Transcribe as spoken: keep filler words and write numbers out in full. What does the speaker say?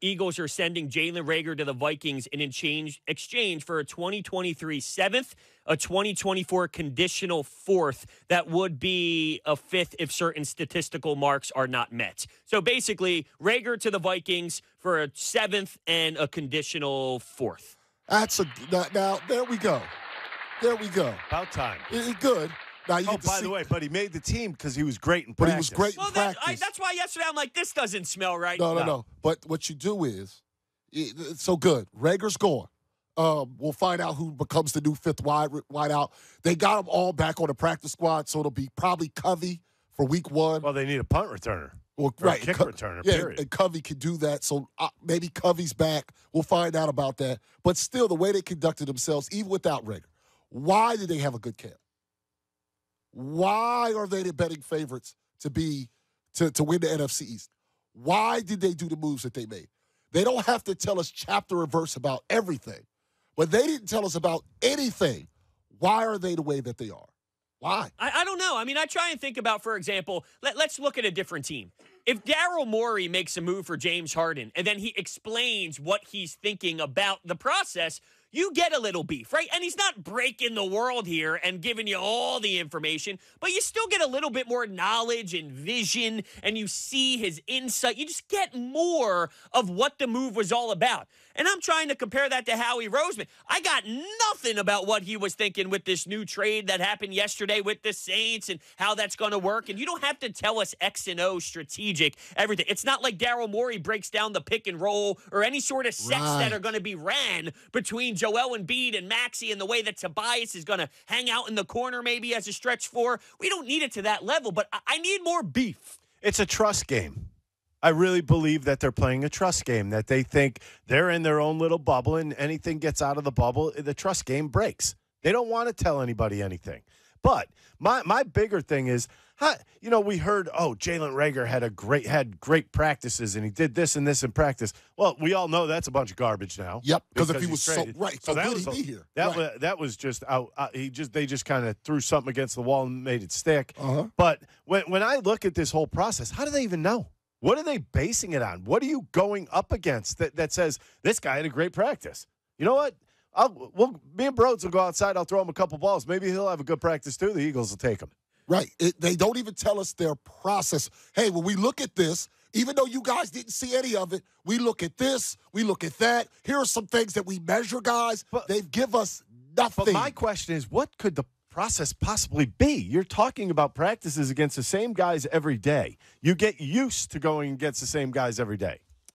Eagles are sending Jalen Reagor to the Vikings in exchange, exchange for a twenty twenty-three seventh, a twenty twenty-four conditional fourth. That would be a fifth if certain statistical marks are not met. So basically, Reagor to the Vikings for a seventh and a conditional fourth. That's a now. There we go. There we go. About time. It's good. Now you oh, by see. the way, but he made the team because he was great in practice. But he was great well, in that, practice. I, that's why yesterday I'm like, this doesn't smell right. No, no, no. no. But what you do is, it's so good. Reagor's gone. Um, we'll find out who becomes the new fifth wide, wide out. They got them all back on the practice squad, so it'll be probably Covey for week one. Well, they need a punt returner. Well, right. Kick returner, yeah, period. And Covey could do that. So uh, maybe Covey's back. We'll find out about that. But still, the way they conducted themselves, even without Reagor, why did they have a good camp? Why are they the betting favorites to be to, to win the N F C East? Why did they do the moves that they made? They don't have to tell us chapter and verse about everything, but they didn't tell us about anything. Why are they the way that they are? Why? I, I don't know. I mean, I try and think about, for example, let, let's look at a different team. If Daryl Morey makes a move for James Harden and then he explains what he's thinking about the process, you get a little beef, right? And he's not breaking the world here and giving you all the information, but you still get a little bit more knowledge and vision, and you see his insight. You just get more of what the move was all about. And I'm trying to compare that to Howie Roseman. I got nothing about what he was thinking with this new trade that happened yesterday with the Saints and how that's going to work. And you don't have to tell us X and O, strategic, everything. It's not like Daryl Morey breaks down the pick and roll or any sort of sets right. that are going to be ran between Joel Embiid and Maxie and the way that Tobias is going to hang out in the corner maybe as a stretch four. We don't need it to that level, but I, I need more beef. It's a trust game. I really believe that they're playing a trust game, that they think they're in their own little bubble, and anything gets out of the bubble, the trust game breaks. They don't want to tell anybody anything. But my my bigger thing is, you know, we heard, oh, Jalen Reagor had a great had great practices and he did this and this in practice. Well, we all know that's a bunch of garbage now. Yep, because if he was traded. so right, so, so that was he be here? That right. was, that was just out. Uh, he just they just kind of threw something against the wall and made it stick. Uh-huh. But when when I look at this whole process, how do they even know? What are they basing it on? What are you going up against that that says this guy had a great practice? You know what? I'll, we'll, me and Broads will go outside. I'll throw him a couple balls. Maybe he'll have a good practice, too. The Eagles will take him. Right. It, they don't even tell us their process. Hey, when we look at this, even though you guys didn't see any of it, we look at this, we look at that. Here are some things that we measure, guys. But, they give us nothing. But my question is, what could the process possibly be? You're talking about practices against the same guys every day. You get used to going against the same guys every day.